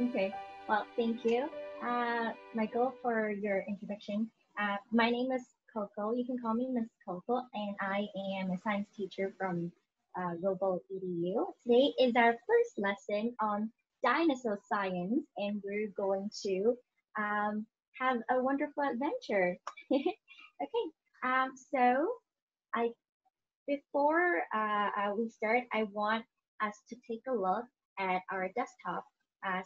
Okay, well, thank you, Michael, for your introduction. My name is Coco. You can call me Miss Coco, and I am a science teacher from RoboEDU. Today is our first lesson on dinosaur science, and we're going to have a wonderful adventure. Okay, before we start, I want us to take a look at our desktop,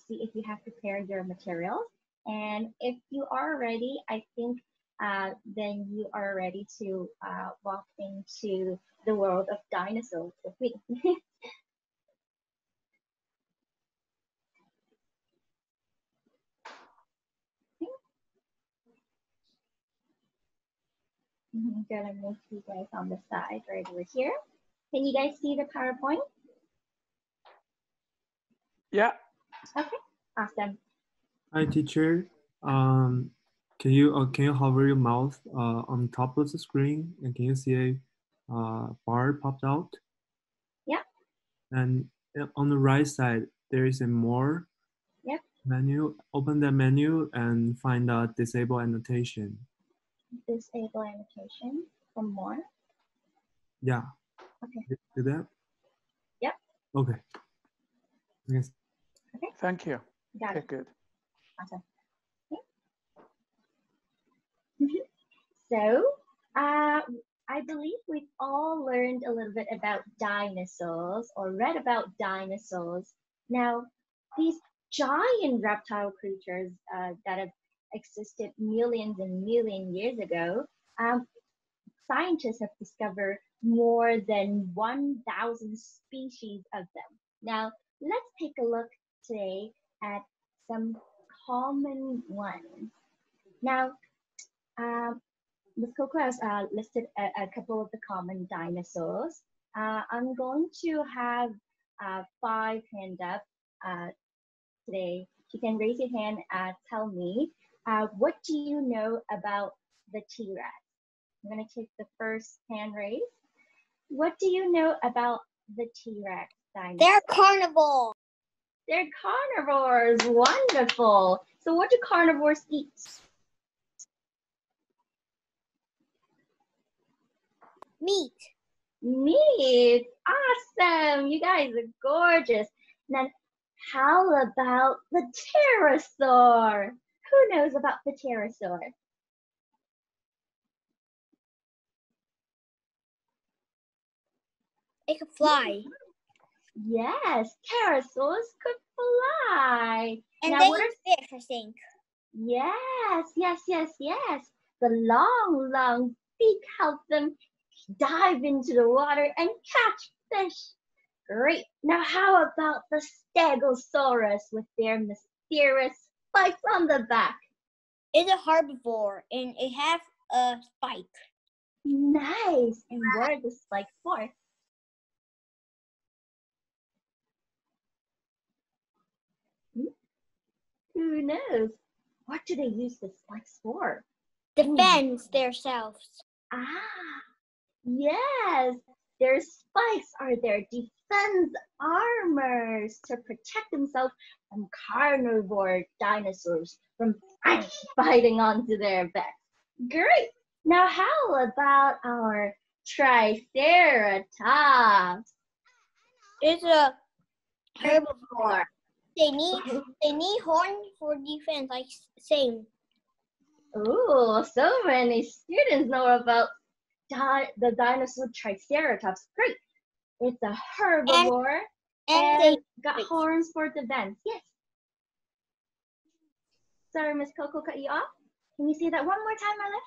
see if you have prepared your materials. And if you are ready, I think then you are ready to walk into the world of dinosaurs with me. I'm gonna move you guys on the side right over here. Can you guys see the PowerPoint? Yeah. Okay, awesome. Hi, teacher. Can you hover your mouse on top of the screen, and can you see a bar popped out? Yeah. And on the right side, there is a more menu. Open that menu and find disable annotation. Disable annotation for more? Yeah. Okay. Do that? Yep. Okay. Yes. Okay. Thank you. Got it. Good. Awesome. Okay. So, I believe we've all learned a little bit about dinosaurs or read about dinosaurs. Now, these giant reptile creatures that have existed millions and millions years ago, scientists have discovered more than 1,000 species of them. Now, let's take a look today at some common ones. Now, Ms. Coco has listed a couple of the common dinosaurs. I'm going to have 5 hands up today. You can raise your hand and tell me, what do you know about the T-Rex? I'm going to take the first hand raise. What do you know about the T-Rex dinosaur? They're carnivores. They're carnivores. Wonderful. So what do carnivores eat? Meat. Meat. Awesome. You guys are gorgeous. Now, how about the pterosaur? Who knows about the pterosaur? It could fly. Yes, pterosaurs could fly. And they eat fish, I think. Yes, yes, yes, yes. The long, long beak helps them dive into the water and catch fish. Great. Now, how about the Stegosaurus with their mysterious spikes on the back? It's a herbivore, and it has a spike. Nice. And what are the spikes for? Who knows? What do they use the spikes for? Defends themselves. Ah, yes. Their spikes are their defense armors to protect themselves from carnivore dinosaurs from biting onto their back. Great. Now, how about our Triceratops? It's a herbivore. They need horns for defense, like same. Oh, so many students know about the dinosaur Triceratops. Great. It's a herbivore and they got horns for defense. Yes. Sorry, Miss Coco cut you off. Can you say that one more time, Alex?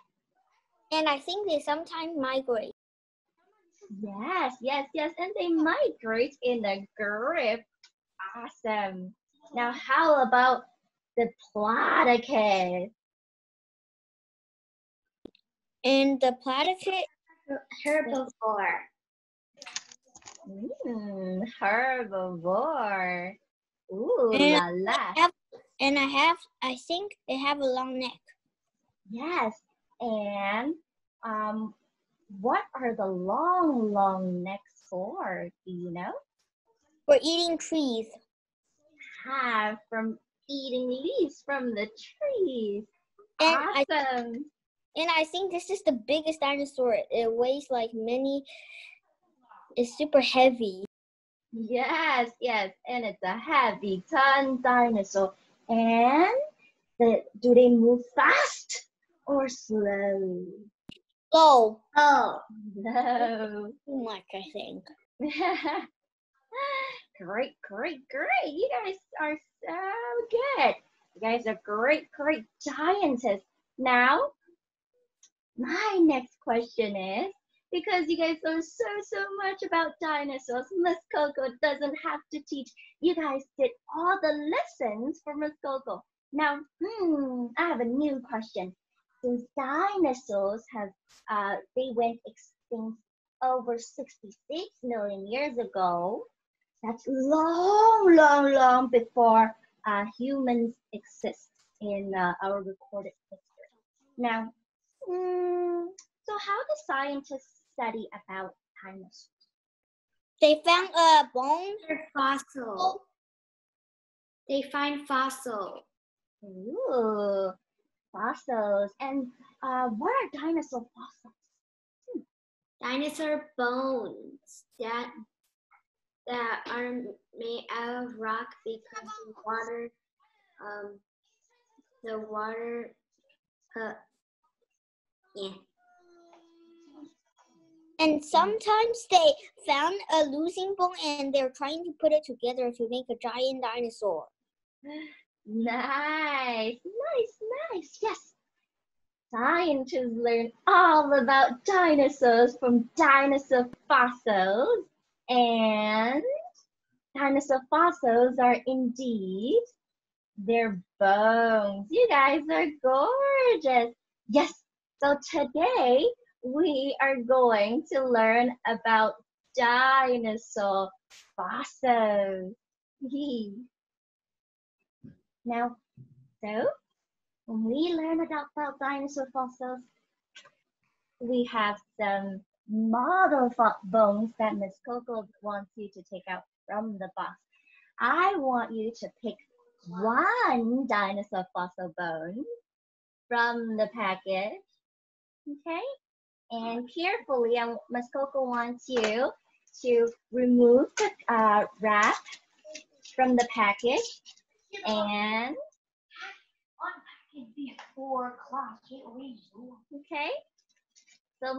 And I think they sometimes migrate. Yes, yes, yes. And they migrate in a group. Awesome. Now, how about the platycus? And the platycus herbivore. Herbivore. Ooh, and la la. I think they have a long neck. Yes. And what are the long, long necks for? Do you know? For eating trees. Ah, from eating leaves from the trees. And awesome. I think this is the biggest dinosaur. It weighs like many. It's super heavy. Yes, yes. And it's a heavy ton dinosaur. And do they move fast or slow? Slow. Oh, no. Like I think. Great, great, great. You guys are so good. You guys are great, great scientists. Now, my next question is, because you guys learn so much about dinosaurs, Miss Coco doesn't have to teach. You guys did all the lessons for Miss Coco. Now, I have a new question. Since dinosaurs have, they went extinct over 66 million years ago, that's long before humans exist in our recorded history. Now, so how do scientists study about dinosaurs? They found a bone or fossil. They find fossils. Ooh, fossils. And what are dinosaur fossils? Dinosaur bones that are made out of rock because the water, yeah. And sometimes they found a losing bone and they're trying to put it together to make a giant dinosaur. Nice. Yes. Scientists learn all about dinosaurs from dinosaur fossils. And dinosaur fossils are indeed their bones. You guys are gorgeous. Yes, so today we are going to learn about dinosaur fossils. Now, so when we learn about dinosaur fossils, we have some model bones that Miss Coco wants you to take out from the box. I want you to pick one dinosaur fossil bone from the package, okay? And carefully, Miss Coco wants you to remove the wrap from the package and... Before class, okay? So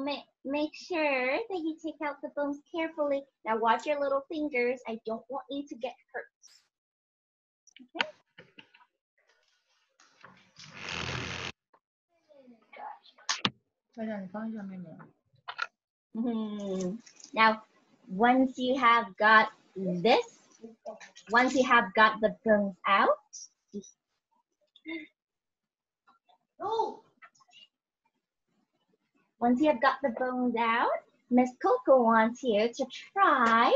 make sure that you take out the bones carefully. Now watch your little fingers. I don't want you to get hurt. Okay? Now, once you have got the bones out, Miss Coco wants you to try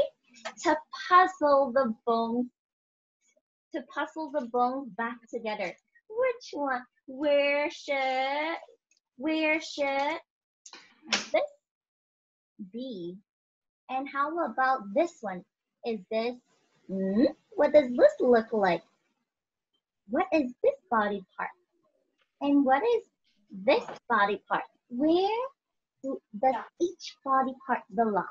to puzzle the bones back together. Which one? Where should this be? And how about this one? Is this? What does this look like? What is this body part? And what is this body part? Where does each body part belong?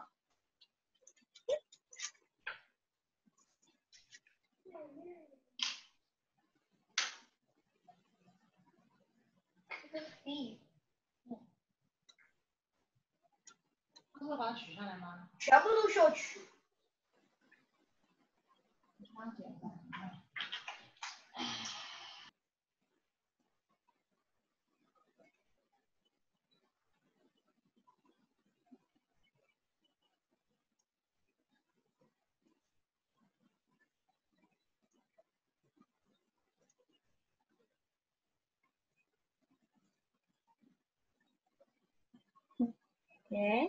Okay.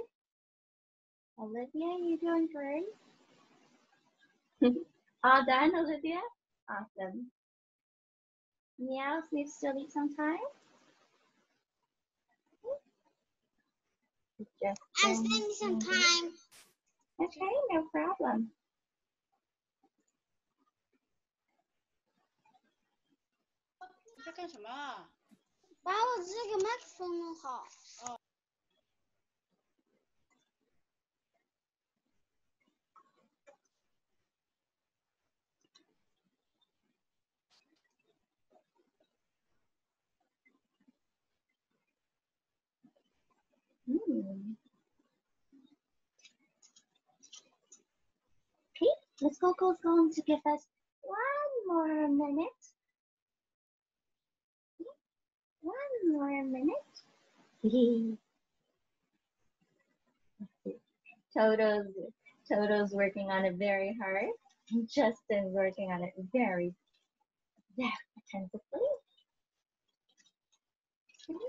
Olivia, you doing great? All done, Olivia? Awesome. Meow, we still need some time. I'm spending some time. Okay, no problem. 干什么啊？把我这个麦克风弄好。哦。Okay, Miss Coco's going to give us one more minute. One more minute. Toto's working on it very hard. And Justin's working on it very attentively. Okay.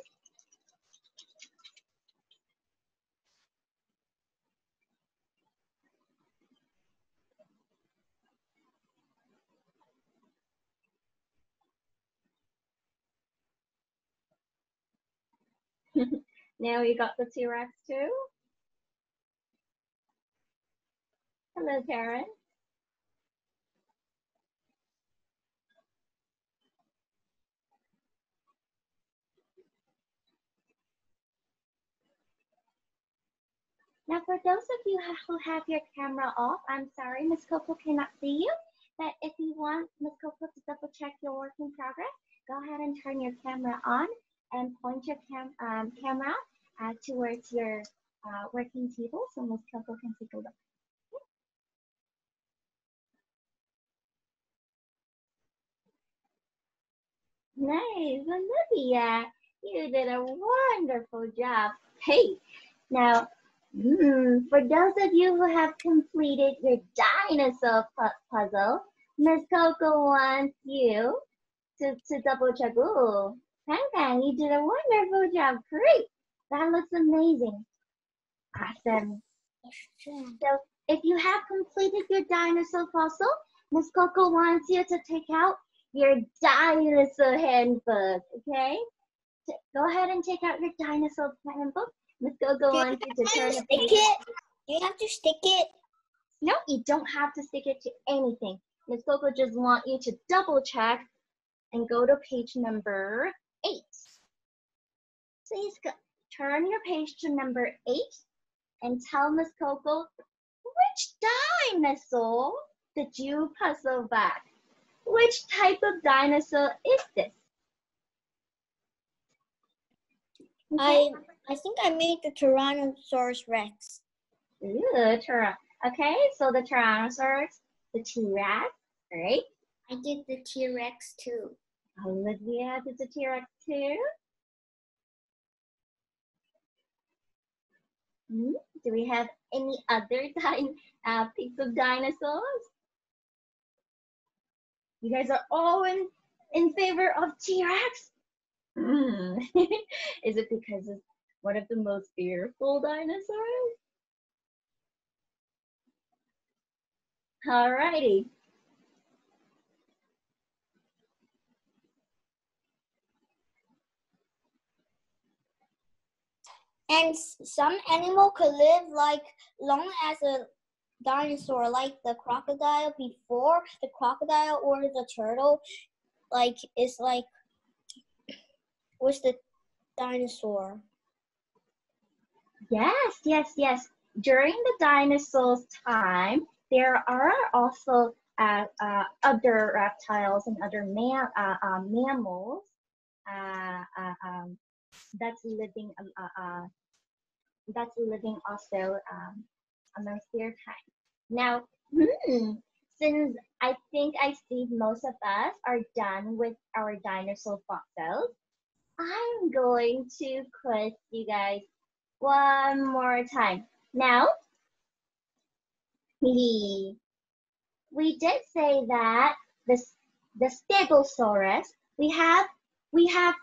Now you got the T-Rex too. Hello, Karen. Now, for those of you who have your camera off, I'm sorry, Miss Coco cannot see you. But if you want Miss Coco to double check your work in progress, go ahead and turn your camera on. And point your camera towards your working table so Miss Coco can take a look. Nice, Olivia, you did a wonderful job. Hey, now, for those of you who have completed your dinosaur puzzle, Miss Coco wants you to double check. Ooh. Kankan, you did a wonderful job. Great. That looks amazing. Awesome. So if you have completed your dinosaur puzzle, Miss Coco wants you to take out your dinosaur handbook, okay? Go ahead and take out your dinosaur handbook. Miss Coco wants you to turn the page. Do you have to stick it? No, you don't have to stick it to anything. Miss Coco just wants you to double check and go to page number 8. Please go, turn your page to number 8 and tell Miss Coco, which dinosaur did you puzzle back? Which type of dinosaur is this? Okay. I think I made the Tyrannosaurus Rex. Ooh, okay, so the Tyrannosaurus, the T-Rex, right? I did the T-Rex too. Olivia did the T-Rex too. Do we have any other pics of dinosaurs? You guys are all in favor of T-Rex? Is it because it's one of the most fearful dinosaurs? Alrighty. And some animal could live like long as a dinosaur, like the crocodile before the crocodile, or the turtle, like is like with the dinosaur. Yes, yes, yes. During the dinosaurs' time, there are also other reptiles and other mammals that's living also amongst their time. Now, since I think I see most of us are done with our dinosaur fossils, I'm going to quiz you guys one more time. Now, we did say that the Stegosaurus, we have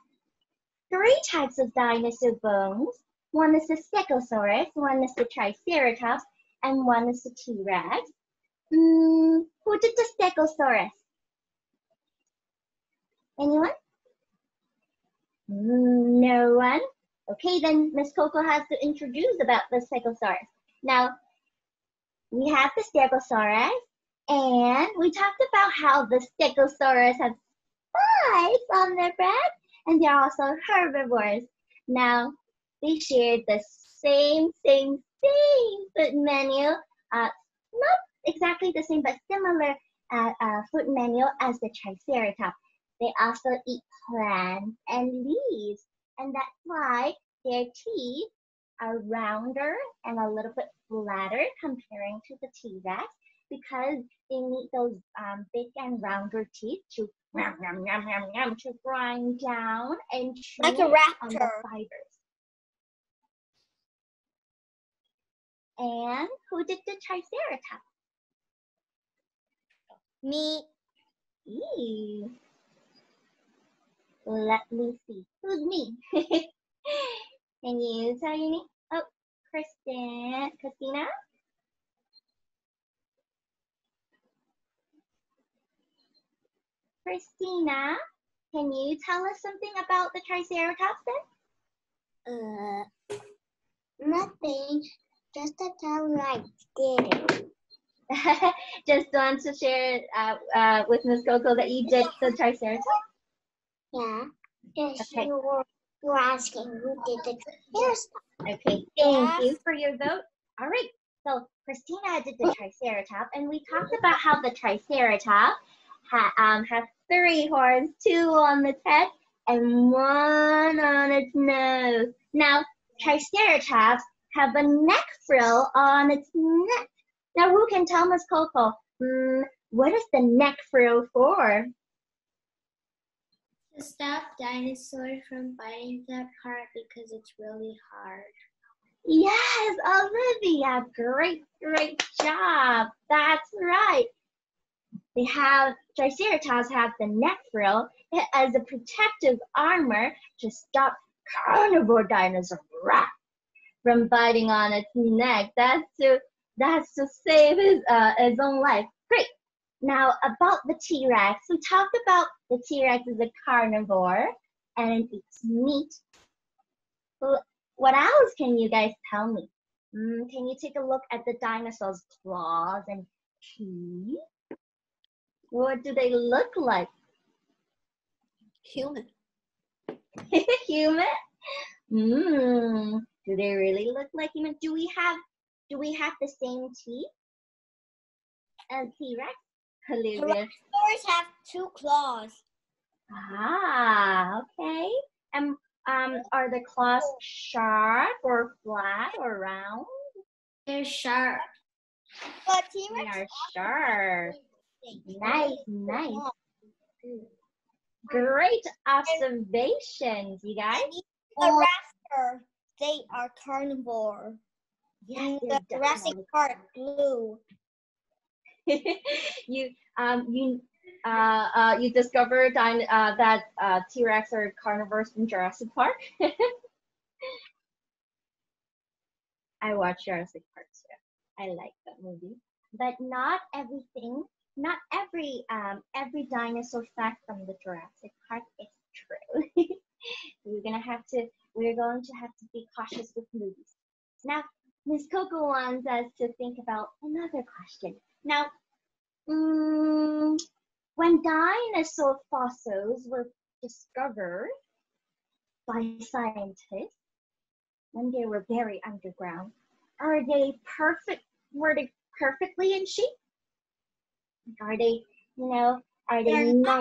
3 types of dinosaur bones. One is the Stegosaurus, one is the Triceratops, and one is the T-Rex. Who did the Stegosaurus? Anyone? No one? Okay, then Miss Coco has to introduce about the Stegosaurus. Now, we have the Stegosaurus, and we talked about how the Stegosaurus has flies on their breath, and they're also herbivores. Now, they shared the same food menu, not exactly the same, but similar food menu as the Triceratops. They also eat plants and leaves, and that's why their teeth are rounder and a little bit flatter comparing to the T-Rex, because they need those big and rounder teeth to grind down and chew like a raptor on the fibers. And who did the Triceratops? Me. Eee. Let me see. Who's me? Can you tell your name? Oh, Christina? Christina, can you tell us something about the Triceratops then? Nothing. Just to tell you I did. Just want to share with Miss Coco that you did the Triceratops? Yeah. Yes, okay. You were asking who did the Triceratops. Okay, thank you for your vote. All right, so Christina did the Triceratops, and we talked about how the Triceratops have 3 horns, 2 on the head and 1 on its nose. Now, Triceratops have a neck frill on its neck. Now, who can tell Miss Coco, what is the neck frill for? To stop dinosaurs from biting that part because it's really hard. Yes, Olivia, great job. That's right. They have, Triceratops have the neck frill as a protective armor to stop carnivore dinosaur rat from biting on its neck. That's to save his own life. Great. Now, about the T-Rex. We talked about the T-Rex is a carnivore and it eats meat. Well, what else can you guys tell me? Can you take a look at the dinosaur's claws and teeth? What do they look like? Human. Human? Do they really look like human? Do we have the same teeth as T-Rex? T-Rex have 2 claws. Ah, okay. And are the claws sharp or flat or round? They're sharp. But T-Rex are sharp. Nice. Great observations, you guys. The raptor, they are carnivore. Yes, the Jurassic Park blue. You discovered that T-Rex are carnivores in Jurassic Park. I watch Jurassic Park too. I like that movie. But not every dinosaur fact from the Jurassic Park is true. We're going to have to be cautious with movies. Now, Miss Coco wants us to think about another question. Now, when dinosaur fossils were discovered by scientists, when they were buried underground, were they perfectly in shape? Are they nice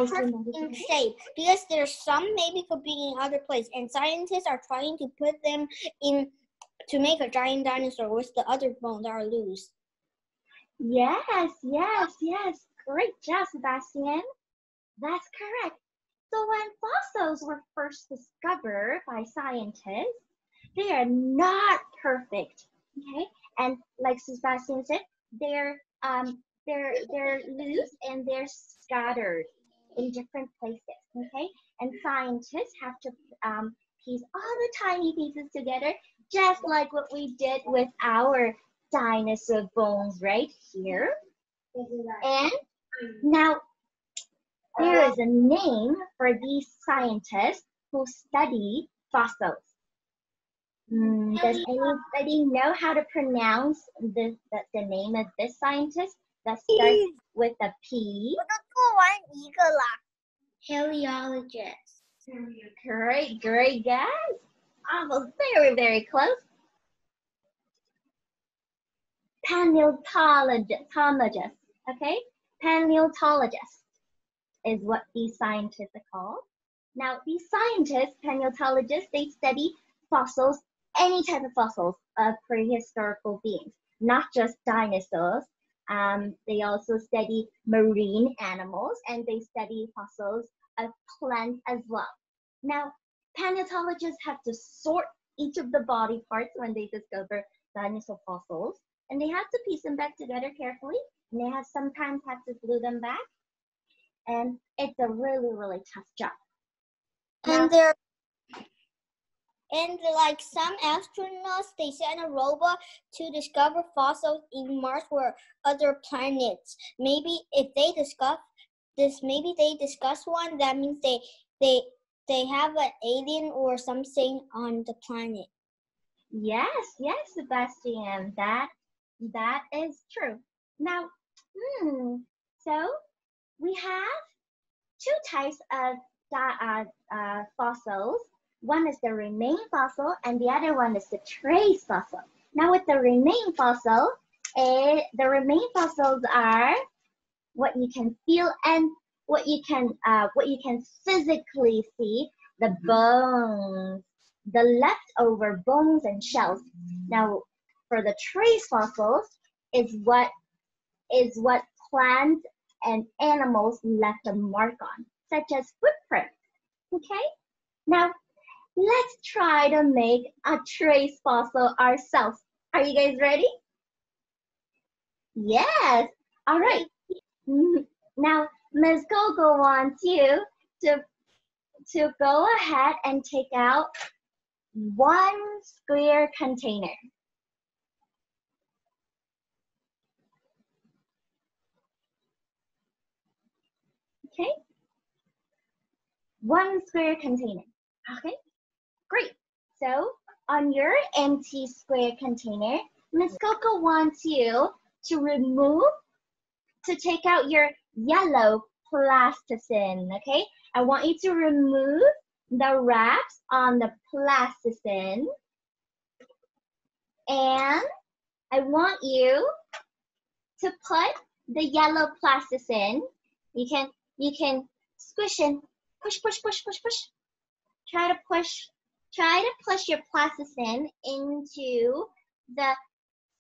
in shape? Because there's some maybe could be in other place, and scientists are trying to put them in to make a giant dinosaur with the other bones that are loose. Yes. Great job, Sebastian. That's correct. So when fossils were first discovered by scientists, they are not perfect, okay? And like Sebastian said, they're loose and they're scattered in different places, okay? And scientists have to piece all the tiny pieces together, just like what we did with our dinosaur bones right here. And now there is a name for these scientists who study fossils. Does anybody know how to pronounce the name of this scientist that starts with a P? Paleontologist. Great, great, guys. Almost very, very close. Paleontologist, okay? Paleontologist is what these scientists are called. Now, these scientists, paleontologists, they study fossils, any type of fossils of prehistorical beings, not just dinosaurs. They also study marine animals, and they study fossils of plants as well. Now, paleontologists have to sort each of the body parts when they discover dinosaur fossils, and they have to piece them back together carefully, and they sometimes have to glue them back, and it's a really, really tough job. And now, like some astronauts, they send a robot to discover fossils in Mars or other planets. Maybe if they discuss this, maybe they discuss one, that means they have an alien or something on the planet. Yes, yes, Sebastian, that is true. Now, so we have two types of fossils. One is the remain fossil, and the other one is the trace fossil. Now, with the remain fossil, the remain fossils are what you can feel and what you can physically see, the bones, the leftover bones and shells. Now, for the trace fossils, is what plants and animals left a mark on, such as footprints. Okay, now let's try to make a trace fossil ourselves. Are you guys ready? Yes. All right. Now, Ms. Coco wants you to go ahead and take out one square container. Okay. One square container. Okay. Great. So on your empty square container, Ms. Coco wants you to take out your yellow plasticine, okay? I want you to remove the wraps on the plasticine, and I want you to put the yellow plasticine. You can squish and push. Try to push your plasticine into the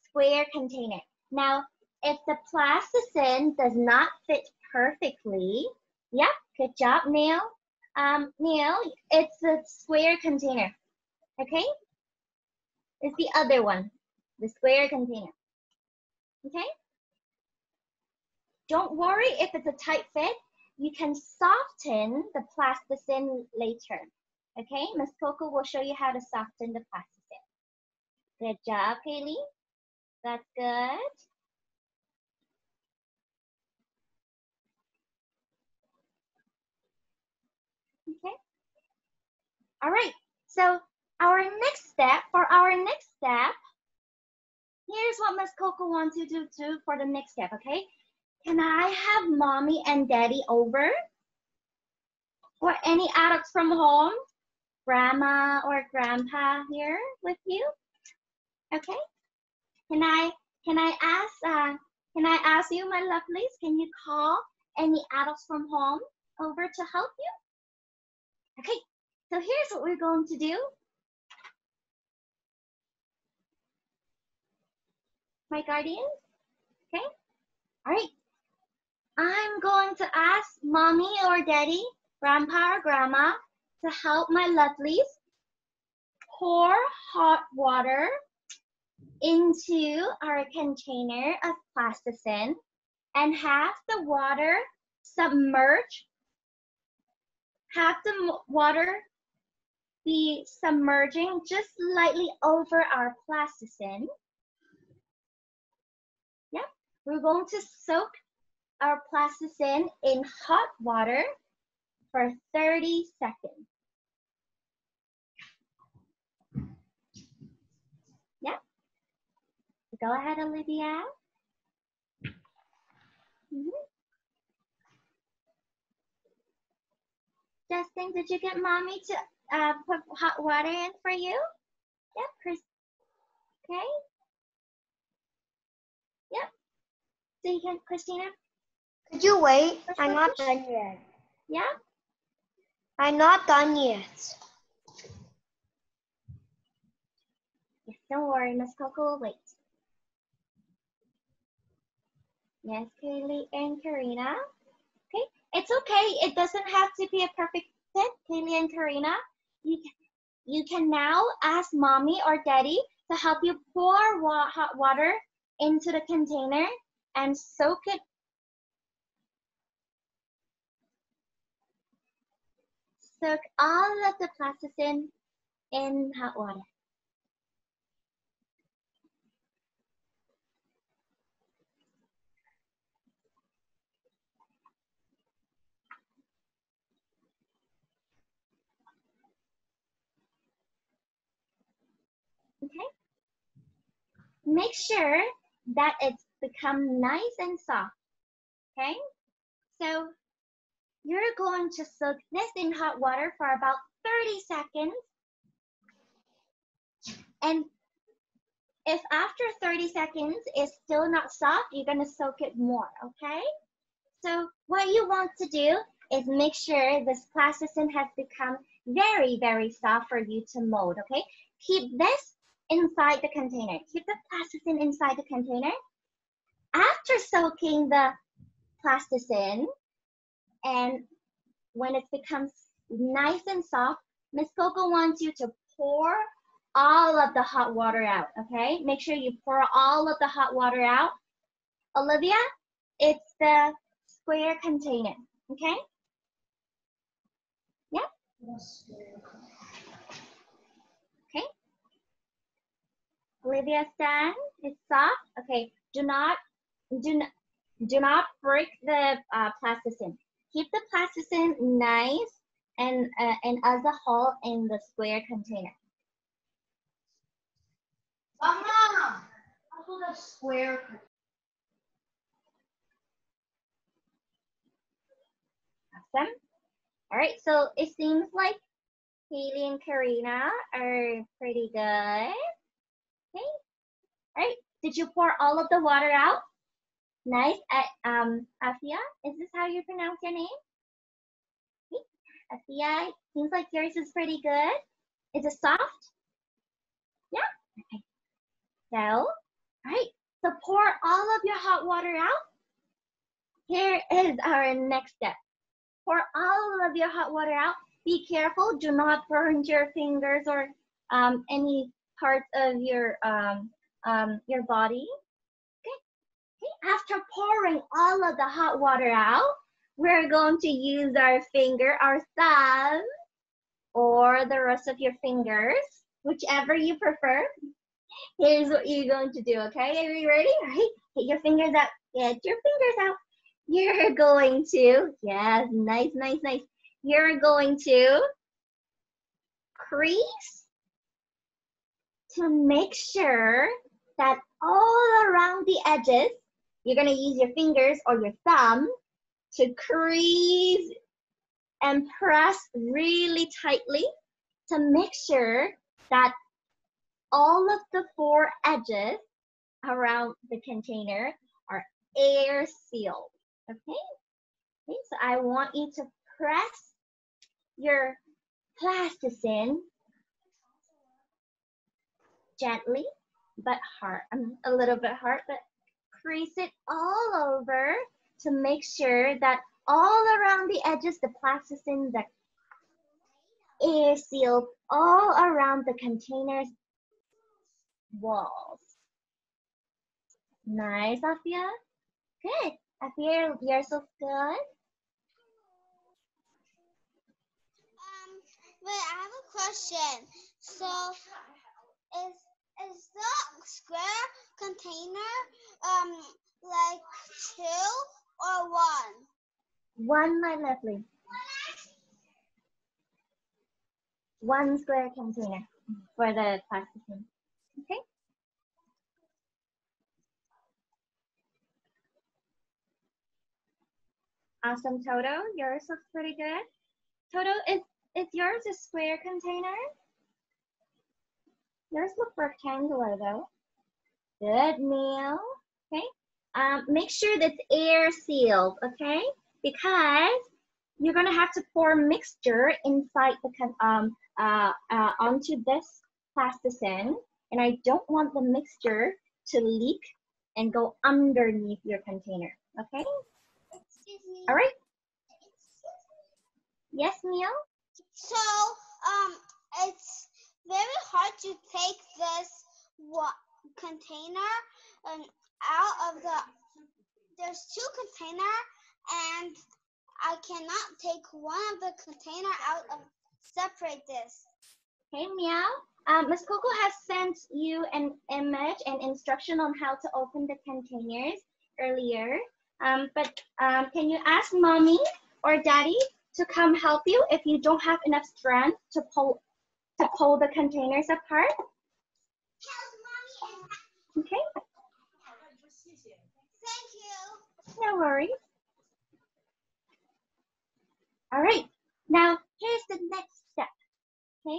square container. Now, if the plasticine does not fit perfectly, yep, good job, Neil. Neil, it's the square container, okay? It's the other one, the square container, okay? Don't worry if it's a tight fit. You can soften the plasticine later, okay? Ms. Coco will show you how to soften the plasticine. Good job, Kaylee. That's good. Okay. All right. So for our next step, here's what Ms. Coco wants you to do for the next step, okay? Can I have mommy and daddy over? Or any adults from home? Grandma or grandpa here with you? Okay. Can I ask you, my lovelies, can you call any adults from home over to help you? Okay, so here's what we're going to do. My guardians, okay? All right, I'm going to ask mommy or daddy, grandpa or grandma to help my lovelies pour hot water into our container of plasticine and have the water submerge. Have the water be submerging just slightly over our plasticine. Yep, we're going to soak our plasticine in hot water for 30 seconds. Yep, go ahead, Olivia. Mm-hmm. Justin, did you get mommy to put hot water in for you? Yep, Chris. Okay. Yep. So you can, Christina? Could you wait? I'm not done yet. Yeah? I'm not done yet. Yes, don't worry, Miss Coco will wait. Yes, Kaylee and Karina. Okay, it's okay. It doesn't have to be a perfect fit, Kaylee and Karina. You can now ask mommy or daddy to help you pour hot water into the container and soak it. Soak all of the plasticine in hot water. Okay. Make sure that it's become nice and soft. Okay. So you're going to soak this in hot water for about 30 seconds. And if after 30 seconds it's still not soft, you're going to soak it more. Okay. So what you want to do is make sure this plasticine has become very, very soft for you to mold. Okay. Keep this inside the container. Keep the plasticine inside the container. After soaking the plasticine, and when it becomes nice and soft, Miss Coco wants you to pour all of the hot water out, okay? Make sure you pour all of the hot water out. Olivia, it's the square container, okay? Yeah? Okay. Olivia, stand. It's soft. Okay, do not break the plasticine. Keep the plasticine nice and as a whole in the square container. Mama, also the square container. Awesome. All right, so it seems like Kaylee and Karina are pretty good. Okay. All right, did you pour all of the water out? Nice. Afia, is this how you pronounce your name? Okay. Afia, seems like yours is pretty good. Is it soft? Yeah. Okay. So, all right. So pour all of your hot water out. Here is our next step. Pour all of your hot water out. Be careful. Do not burn your fingers or any parts of your body. After pouring all of the hot water out, we're going to use our finger, our thumb, or the rest of your fingers, whichever you prefer. Here's what you're going to do, okay? Are you ready? All right, get your fingers out. Get your fingers out. You're going to, yes, nice, nice, nice. You're going to crease to make sure that all around the edges, you're going to use your fingers or your thumb to crease and press really tightly to make sure that all of the four edges around the container are air sealed. Okay? Okay, so I want you to press your plasticine gently but hard, a little bit hard, but crease it all over to make sure that all around the edges, the plasticine, the air sealed all around the container's walls. Nice, Afia. Good. Afia, you're so good. Wait, I have a question. So, is the square container like two or one? One, my lovely. One square container for the plasticine. Okay. Awesome, Toto. Yours looks pretty good. Toto, is yours a square container? Yours look rectangular though. Good, Neil. Okay. Make sure that's air sealed, okay? Because you're gonna have to pour mixture inside the onto this plasticine, and I don't want the mixture to leak and go underneath your container, okay? Excuse me. All right. Excuse me. Yes, Neil. So it's very hard to take this container out of the. There's two containers, and I cannot take one of the container out of separate this. Okay, Meow. Miss Coco has sent you an image and instruction on how to open the containers earlier. But can you ask mommy or daddy to come help you if you don't have enough strength to pull the containers apart? Okay. Thank you. No worries. All right. Now here's the next step. Okay.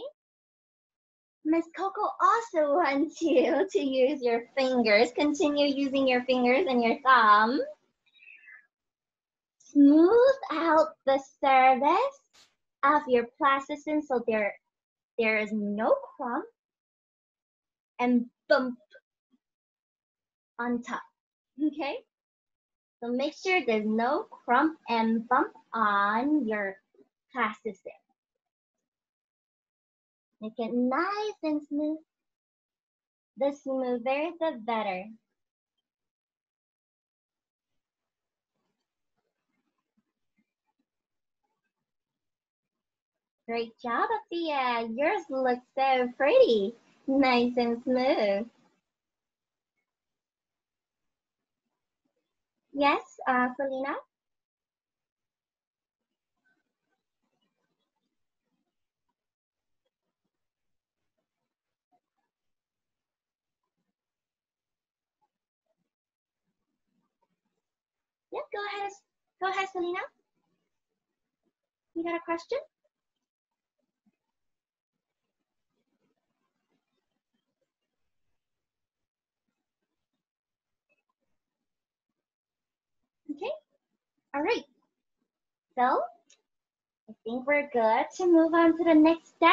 Miss Coco also wants you to use your fingers. Continue using your fingers and your thumb. Smooth out the surface of your plasticine so there is no crumb and bump on top. Okay? So make sure there's no crumb and bump on your plasticine. Make it nice and smooth. The smoother, the better. Great job, Afia. Yours looks so pretty. Nice and smooth. Yes, Selena? Yeah, go ahead, Selena. You got a question? Okay, all right. So I think we're good to move on to the next step.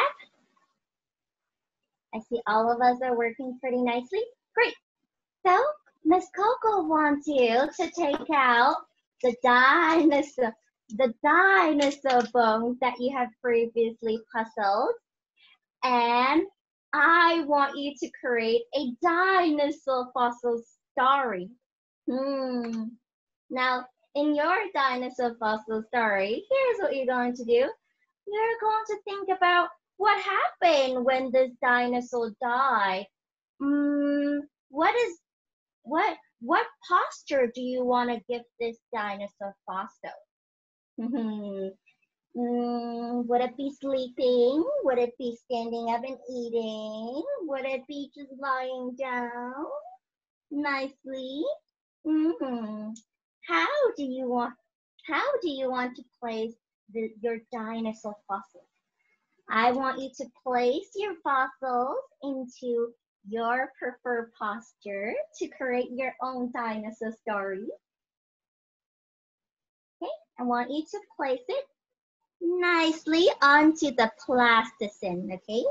I see all of us are working pretty nicely. Great. So Miss Coco wants you to take out the dinosaur bones that you have previously puzzled, and I want you to create a dinosaur fossil story. Now, in your dinosaur fossil story, here's what you're going to do. You're going to think about what happened when this dinosaur died. What posture do you want to give this dinosaur fossil? Would it be sleeping? Would it be standing up and eating? Would it be just lying down nicely? How do you want to place your dinosaur fossils? I want you to place your fossils into your preferred posture to create your own dinosaur story. Okay, I want you to place it nicely onto the plasticine, okay?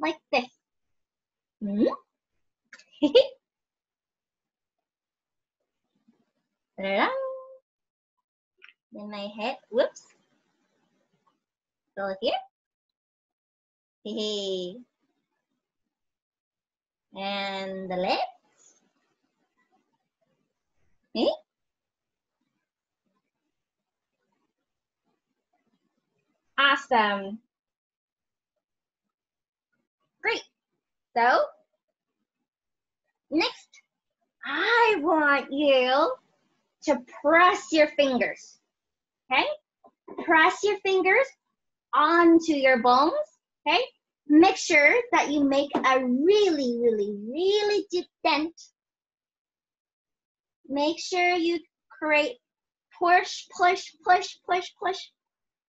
Like this. Then my head, whoops. Still here. Hey. And the legs. Hey. Awesome. Great. So next, I want you to press your fingers, okay? Press your fingers onto your bones, okay? Make sure that you make a really, really, really deep dent. Make sure you create push, push, push, push, push,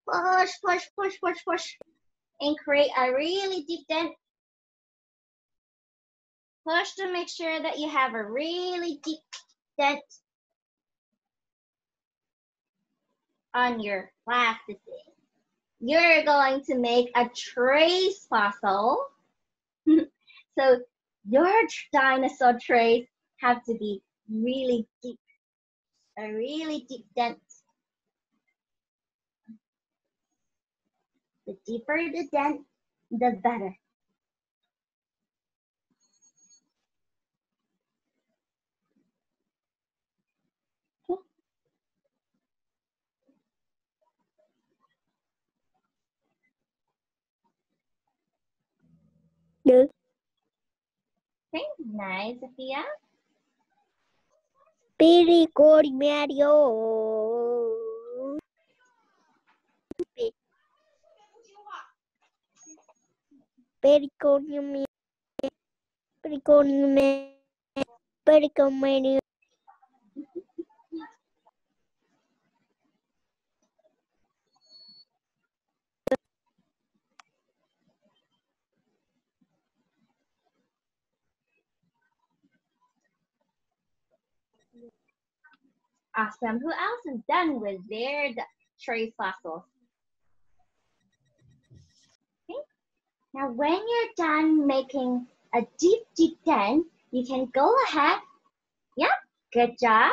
push, push, push, push, push, and create a really deep dent. Push to make sure that you have a really deep dent on your plasticine. You're going to make a trace fossil. So your dinosaur trace have to be really deep, a really deep dent. The deeper the dent, the better. Okay, nice, Sophia. Very good, Mario. Very good, Mario. Awesome. Who else is done with their trace fossils? Okay. Now, when you're done making a deep, deep dent, you can go ahead. Yep, good job.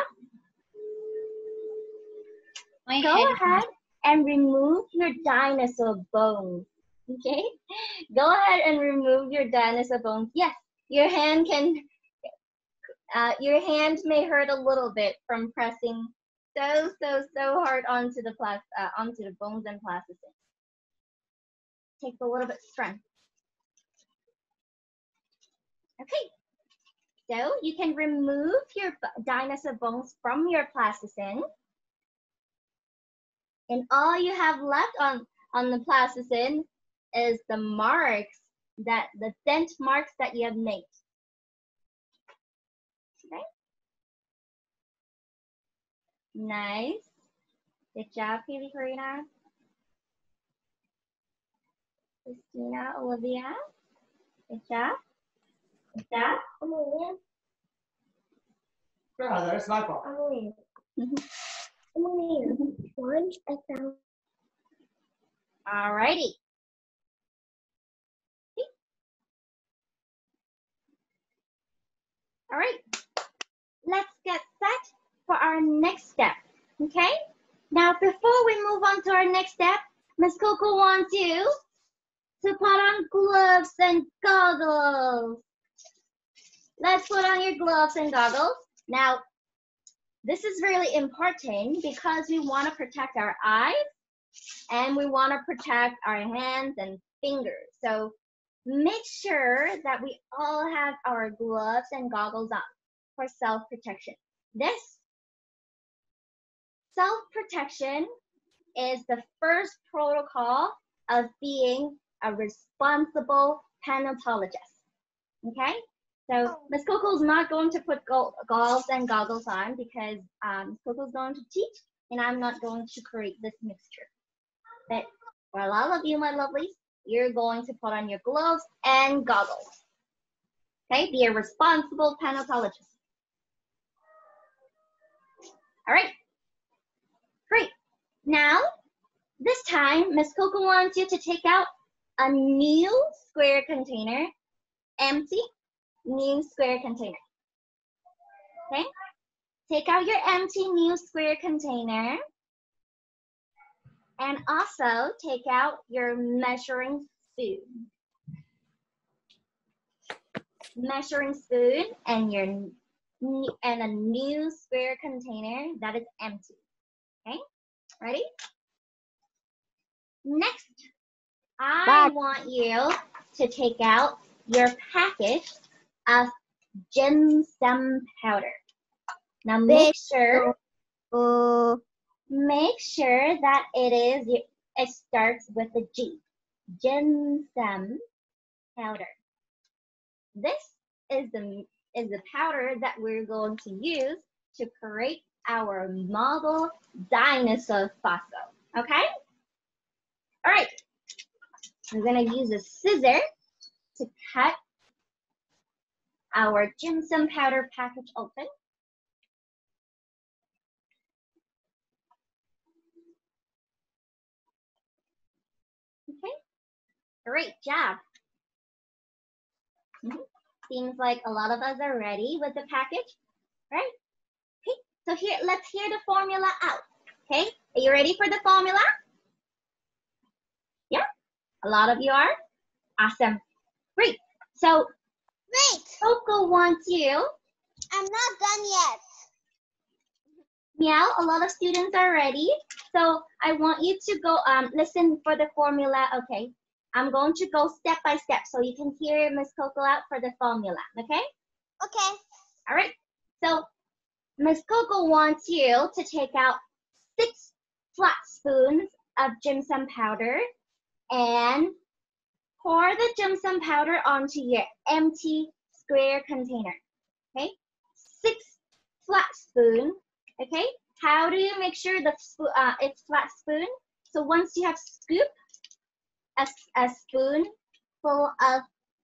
Go ahead and remove your dinosaur bones. Okay? Go ahead and remove your dinosaur bones. Yes, your hand can. Your hand may hurt a little bit from pressing so hard onto the bones and plasticine. Takes a little bit of strength. Okay, so you can remove your dinosaur bones from your plasticine, and all you have left on the plasticine is the marks that the dent marks that you have made. Nice. Good job, Haley, Karina, Christina, Olivia. Good job. Good job. I'm in. Grandmother, it's my fault. I'm in. Once I found. All righty. All right. Let's get set for our next step, okay? Now, before we move on to our next step, Miss Coco wants you to put on gloves and goggles. Let's put on your gloves and goggles. Now, this is really important because we want to protect our eyes and we want to protect our hands and fingers. So make sure that we all have our gloves and goggles on for self-protection. This self-protection is the first protocol of being a responsible paleontologist, okay? So Miss Coco's not going to put gloves and goggles on because Coco's going to teach and I'm not going to create this mixture. But for all of you, my lovelies, you're going to put on your gloves and goggles, okay? Be a responsible paleontologist. All right, great. Now, this time, Miss Coco wants you to take out a new square container, empty, new square container, okay? Take out your empty new square container and also take out your measuring spoon. Measuring spoon and your and a new square container that is empty. Okay, ready? Next, I want you to take out your package of ginseng powder. Now make sure that it starts with a G. Ginseng powder. This is the powder that we're going to use to create our model dinosaur fossil, okay? All right, we're gonna use a scissor to cut our ginseng powder package open. Okay, great job. Seems like a lot of us are ready with the package, right? Okay, so here, let's hear the formula out, okay? Are you ready for the formula? Yeah, a lot of you are? Awesome, great. So, wait. Coco wants you. I'm not done yet. Meow, a lot of students are ready. So I want you to go listen for the formula, okay? I'm going to go step by step so you can hear Miss Coco out for the formula, okay? Okay. All right. So Miss Coco wants you to take out 6 flat spoons of ginseng powder and pour the ginseng powder onto your empty square container, okay? 6 flat spoons, okay? How do you make sure the it's flat spoon? So once you have scooped a spoon full of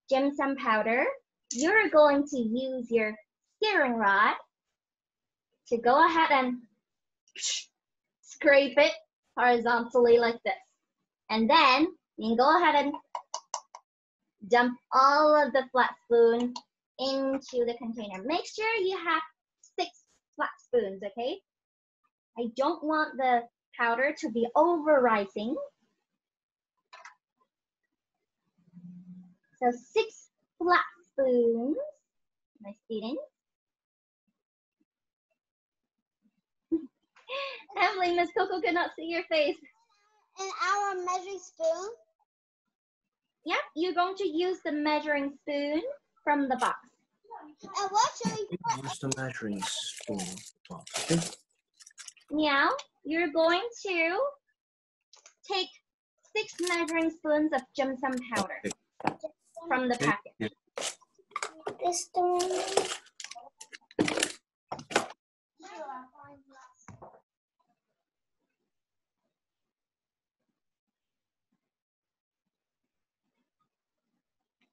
ginseng powder, you're going to use your stirring rod to go ahead and scrape it horizontally like this. And then you can go ahead and dump all of the flat spoon into the container. Make sure you have 6 flat spoons, okay? I don't want the powder to be over-rising. So 6 flat spoons, my students. Emily, Miss Coco could not see your face. And our measuring spoon? Yep, you're going to use the measuring spoon from the box. And what should we put? Use the measuring spoon from the box, okay? Now, you're going to take 6 measuring spoons of ginseng powder. Okay. From the packet. Yeah. This one.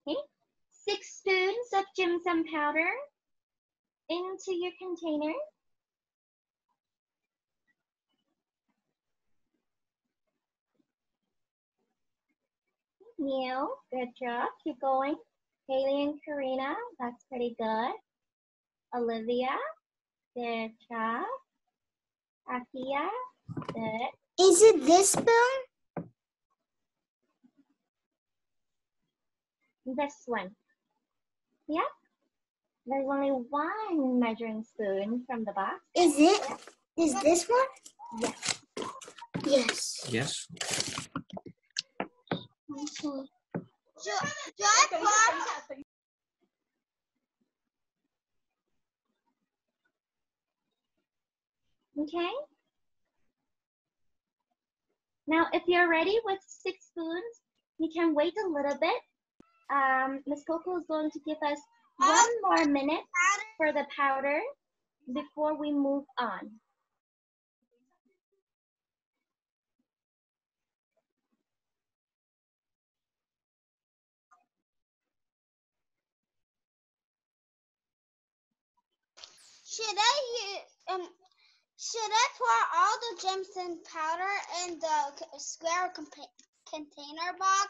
Okay, 6 spoons of ginseng powder into your container. Neil, good job. Keep going. Haley and Karina, that's pretty good. Olivia, good job. Akia, good. Is it this spoon? This one. Yeah. There's only one measuring spoon from the box. Is it? Is this one? Yes. Yes. Yes. Mm-hmm. Okay. Now, if you're ready with 6 spoons, you can wait a little bit. Miss Coco is going to give us 1 more minute for the powder before we move on. Should I pour all the ginseng powder in the square container box?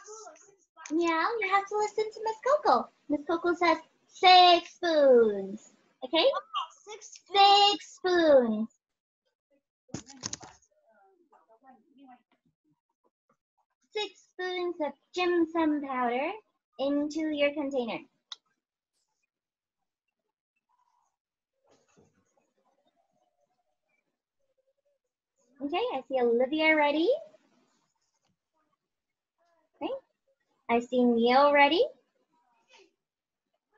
Yeah, you have to listen to Miss Coco. Miss Coco says 6 spoons. Okay? Okay, 6 spoons. 6 spoons. Six spoons of ginseng powder into your container. Okay, I see Olivia ready. Okay, I see Neil ready.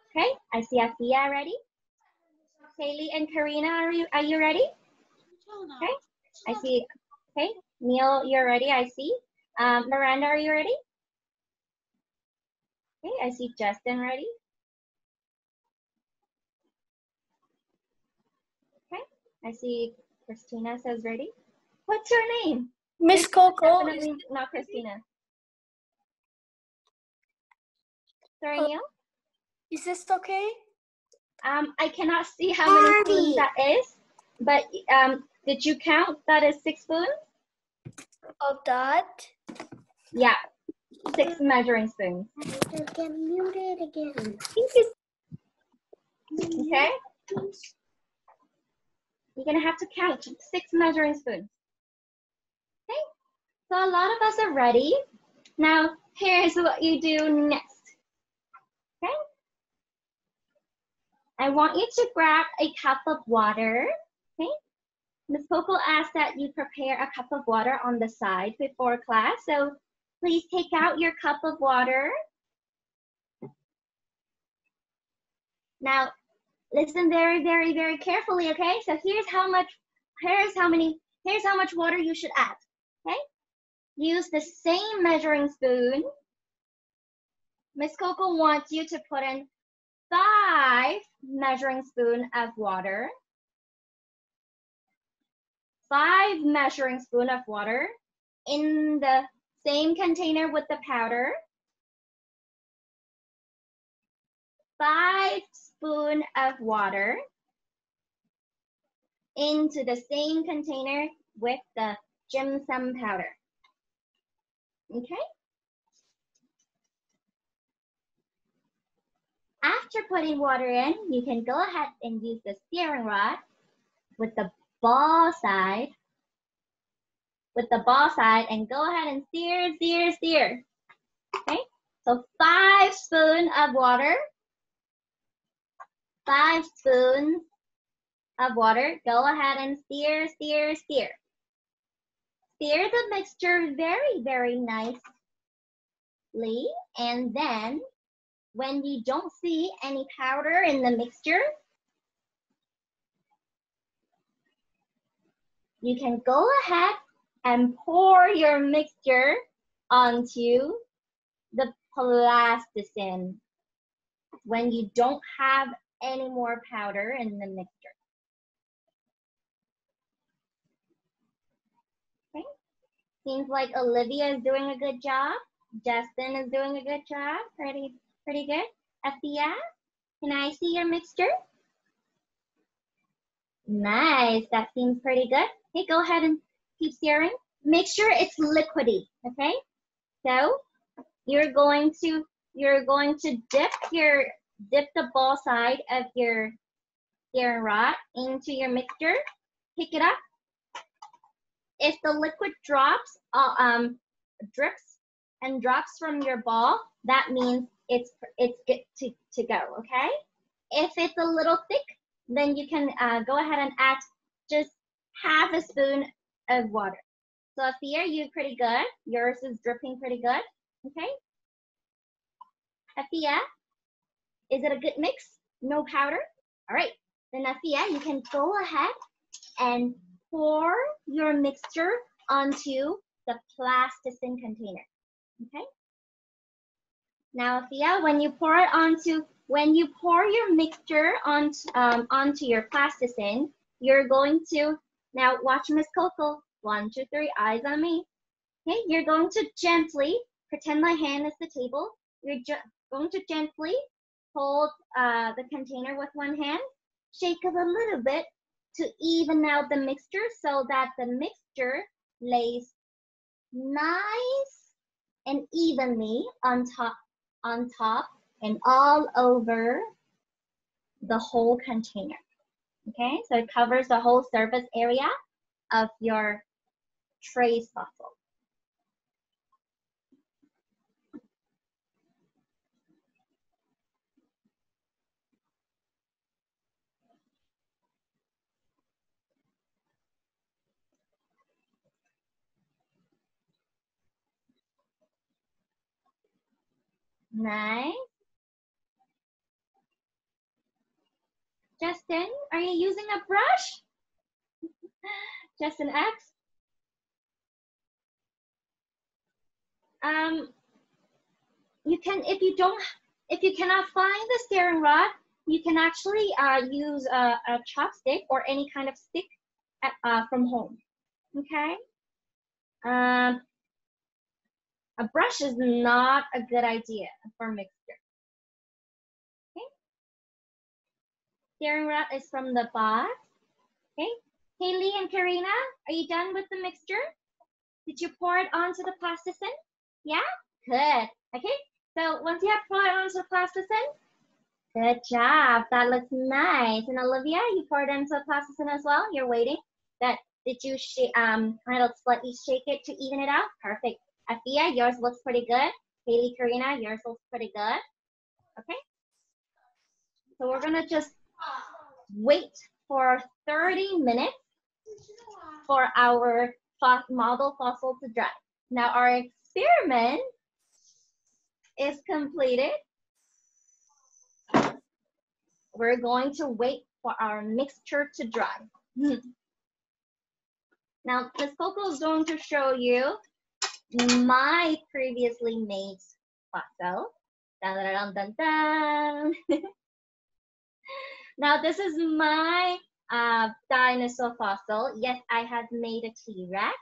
Okay, I see Afia ready. Haley and Karina, are you ready? Okay, I see. Okay, Neil, you're ready. I see. Miranda, are you ready? Okay, I see Justin ready. Okay, I see Christina says ready. What's your name? Miss Coco. Not Christina. Daniel? Is this okay? I cannot see how many spoons that is, but did you count that is 6 spoons? Of that? Yeah, 6 measuring spoons. I have to get muted again. Okay? You're going to have to count 6 measuring spoons. Okay, so a lot of us are ready. Now, here's what you do next. Okay? I want you to grab a cup of water, okay? Ms. Coco asked that you prepare a cup of water on the side before class, so please take out your cup of water. Now, listen very, very, very carefully, okay? So here's how much water you should add, okay? Use the same measuring spoon. Ms. Coco wants you to put in 5 measuring spoons of water. 5 measuring spoons of water in the same container with the powder. 5 spoons of water into the same container with the gypsum powder. Okay? After putting water in, you can go ahead and use the steering rod with the ball side and go ahead and steer. Okay, so 5 spoons of water, 5 spoons of water. Go ahead and steer. Steer the mixture very, very nicely, and then when you don't see any powder in the mixture, you can go ahead and pour your mixture onto the plasticine when you don't have any more powder in the mixture. Okay. Seems like Olivia is doing a good job. Justin is doing a good job. Pretty good. Afia, can I see your mixture? Nice, that seems pretty good. Okay, go ahead and keep stirring. Make sure it's liquidy, okay? So you're going to dip the ball side of your steering rod into your mixture. Pick it up. If the liquid drips from your ball, that means it's good to go, okay? If it's a little thick, then you can go ahead and add just half a spoon of water. So Afia, you're pretty good. Yours is dripping pretty good, okay? Afia, is it a good mix? No powder? All right, then Afia, you can go ahead and pour your mixture onto the plasticine container, okay? Now, Afia, when you pour your mixture onto your plasticine, you're going to, now watch Miss Coco, 1, 2, 3, eyes on me. Okay, you're going to gently, pretend my hand is the table, you're going to gently hold the container with one hand, shake it a little bit to even out the mixture so that the mixture lays nice and evenly on top and all over the whole container, okay? So it covers the whole surface area of your trace fossil. Nice. Justin, are you using a brush? Justin X. You can, if you cannot find the steering rod, you can actually use a chopstick or any kind of stick from home. Okay. A brush is not a good idea for mixture. Darren Rob is from the past. Okay. Haley and Karina, are you done with the mixture? Did you pour it onto the plasticine? Yeah? Good. Okay. So once you have poured it onto the plasticine, good job. That looks nice. And Olivia, you poured it into the plasticine as well. You're waiting. That did you kind of slightly shake it to even it out? Perfect. Afia, yours looks pretty good. Haley, Karina, yours looks pretty good. Okay. So we're gonna just wait for 30 minutes for our model fossil to dry. Now our experiment is completed. We're going to wait for our mixture to dry. Now Ms. Coco is going to show you my previously made fossil. Dun, dun, dun, dun, dun. Now this is my dinosaur fossil. Yes, I had made a T-Rex.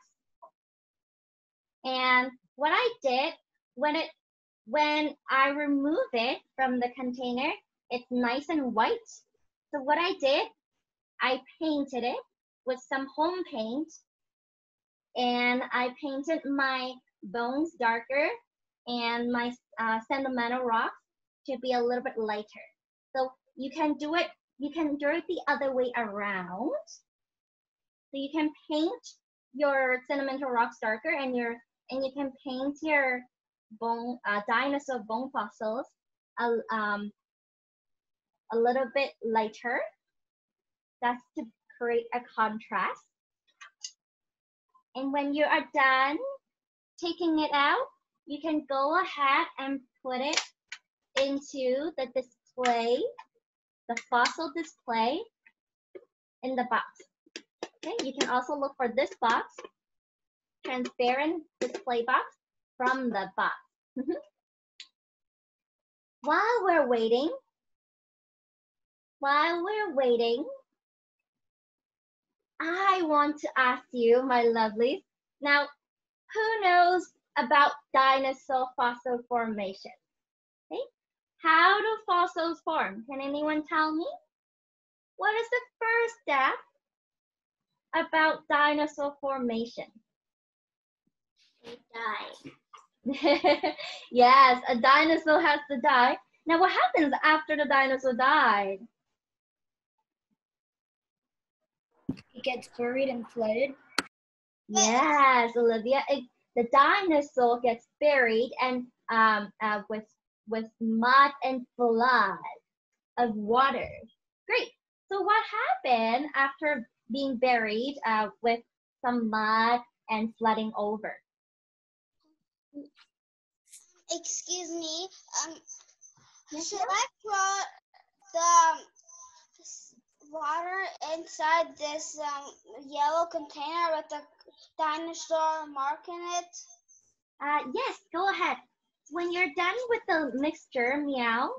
And what I did, when I remove it from the container, it's nice and white. So what I did, I painted it with some home paint. And I painted my bones darker and my sedimental rocks to be a little bit lighter. So you can do it. You can do it the other way around. So you can paint your sedimental rocks darker, and you can paint your bone dinosaur bone fossils a little bit lighter. That's to create a contrast. And when you are done taking it out, you can go ahead and put it into the display, the fossil display in the box. Okay, you can also look for this box, transparent display box from the box. While we're waiting, I want to ask you, my lovelies, now, who knows about dinosaur fossil formation? Okay? How do fossils form? Can anyone tell me? What is the first step about dinosaur formation? They die. Yes, a dinosaur has to die. Now, what happens after the dinosaur died? It gets buried and flooded. Yes, Olivia. The dinosaur gets buried and with mud and flood of water. Great. So what happened after being buried with some mud and flooding over? Excuse me. Yes, should I put the water inside this yellow container with the dinosaur mark in it? Yes, go ahead. When you're done with the mixture, Meow,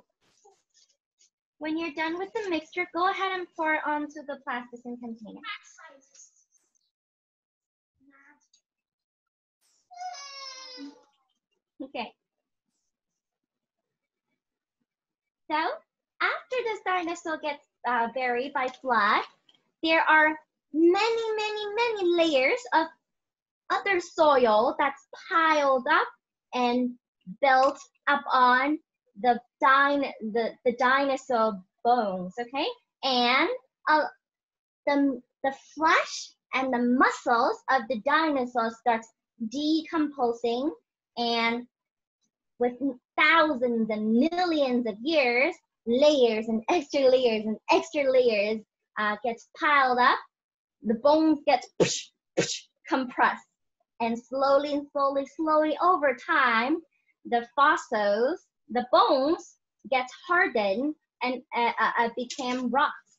when you're done with the mixture, go ahead and pour it onto the plasticine container. Okay. So, after this dinosaur gets buried by flood, there are many layers of other soil that's piled up and built up on the dinosaur bones, okay? And the flesh and the muscles of the dinosaur starts decomposing, and with thousands and millions of years, layers and extra layers and extra layers gets piled up. The bones get compressed, and slowly over time, the fossils, the bones get hardened and became rocks.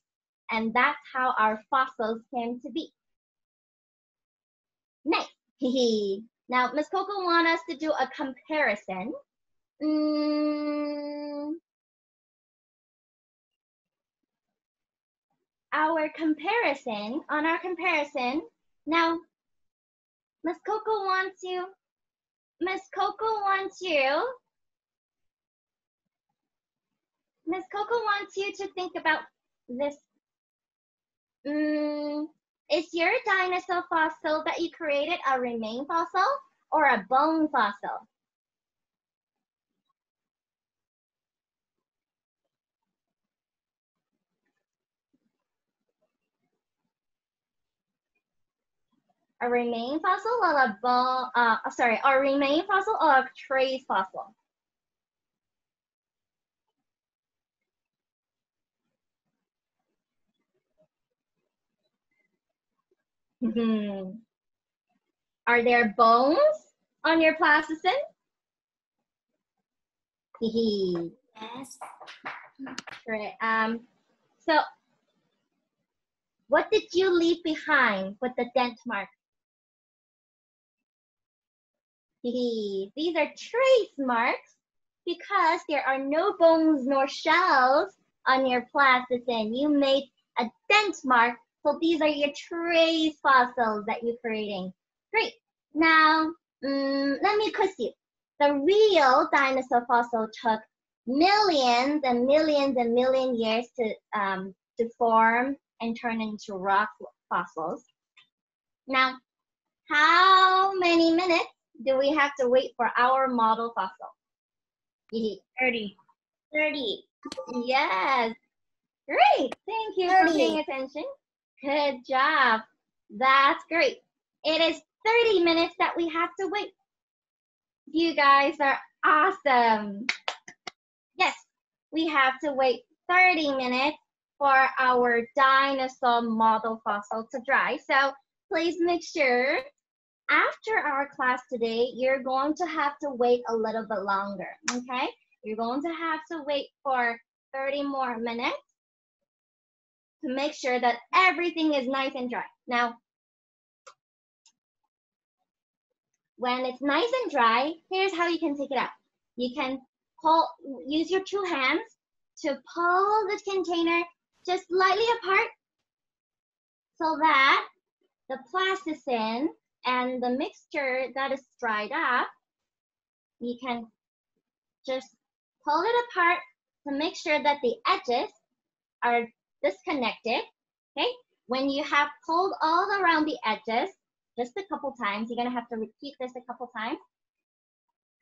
And that's how our fossils came to be. Nice. Now, Ms. Coco wants us to do a comparison. Now, Ms. Coco wants you to think about this. Is your dinosaur fossil that you created a remain fossil or a bone fossil? A remain fossil or a bone, sorry, a remain fossil or a trace fossil? Are there bones on your plasticine? Yes. Right. So, what did you leave behind with the dent mark? These are trace marks because there are no bones nor shells on your plasticine. You made a dent mark. So these are your trace fossils that you're creating. Great. Now, let me quiz you. The real dinosaur fossil took millions and millions and million years to form and turn into rock fossils. Now, how many minutes do we have to wait for our model fossil? 30. 30. Yes. Great. Thank you for paying attention. Good job. That's great. It is 30 minutes that we have to wait. You guys are awesome. Yes, we have to wait 30 minutes for our dinosaur model fossil to dry. So please make sure after our class today, you're going to have to wait a little bit longer, okay? You're going to have to wait for 30 more minutes to make sure that everything is nice and dry. Now, when it's nice and dry, here's how you can take it out. You can pull, use your two hands to pull the container just slightly apart so that the plasticine and the mixture that is dried up, you can just pull it apart to make sure that the edges are disconnected, okay? When you have pulled all around the edges, just a couple times, you're gonna have to repeat this a couple times.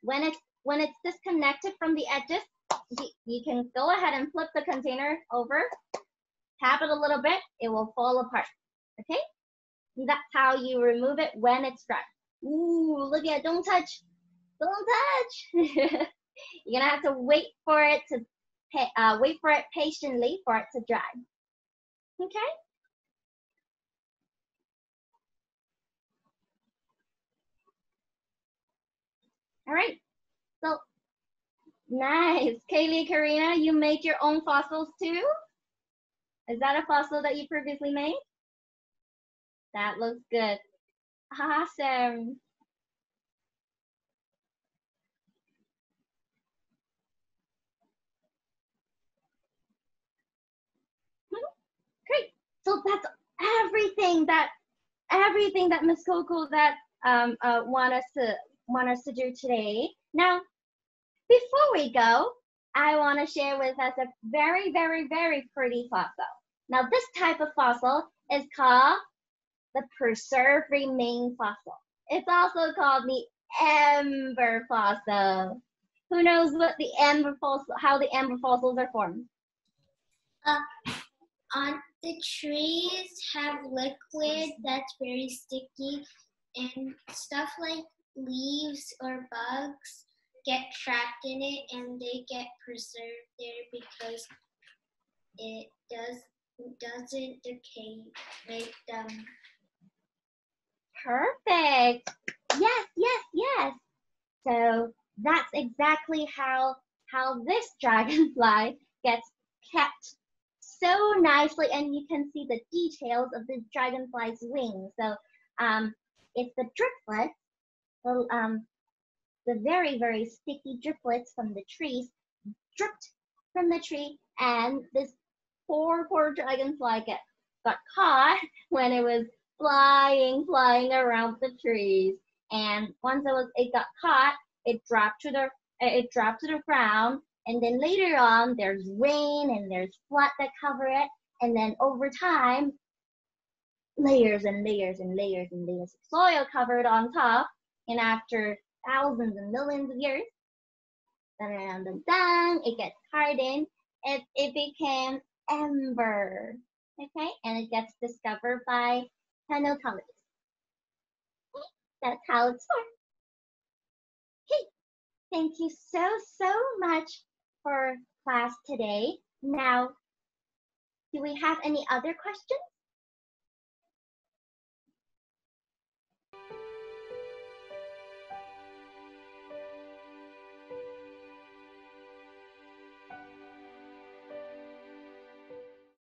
When it's disconnected from the edges, you can go ahead and flip the container over, tap it a little bit, it will fall apart, okay? And that's how you remove it when it's dry. Ooh, look at it, don't touch, don't touch. You're gonna have to wait for it to wait for it patiently for it to dry. Okay? All right. So, nice. Kaylee, Karina, you made your own fossils too? Is that a fossil that you previously made? That looks good. Awesome. Great. So that's everything that Miss Coco that want us to do today. Now, before we go, I want to share with us a very, very, very pretty fossil. Now, this type of fossil is called the preserved remain fossil. It's also called the amber fossil. Who knows what the amber fossil, how the amber fossils are formed? On the trees have liquid that's very sticky, and stuff like leaves or bugs get trapped in it, and they get preserved there because it doesn't decay like them. Perfect. Yes, yes, yes. So that's exactly how this dragonfly gets kept so nicely, and you can see the details of the dragonfly's wings. So it's the driplets, the very, very sticky driplets from the trees dripped from the tree, and this poor dragonfly got caught when it was flying around the trees. And once it got caught, it dropped to the ground. And then later on, there's rain and there's flood that cover it, And then over time, layers and layers and layers and layers of soil covered on top. And after thousands and millions of years, it gets hardened. It became amber, okay? And it gets discovered by paleontologists. That's how it's formed. Hey, thank you so much for class today. Now, do we have any other questions?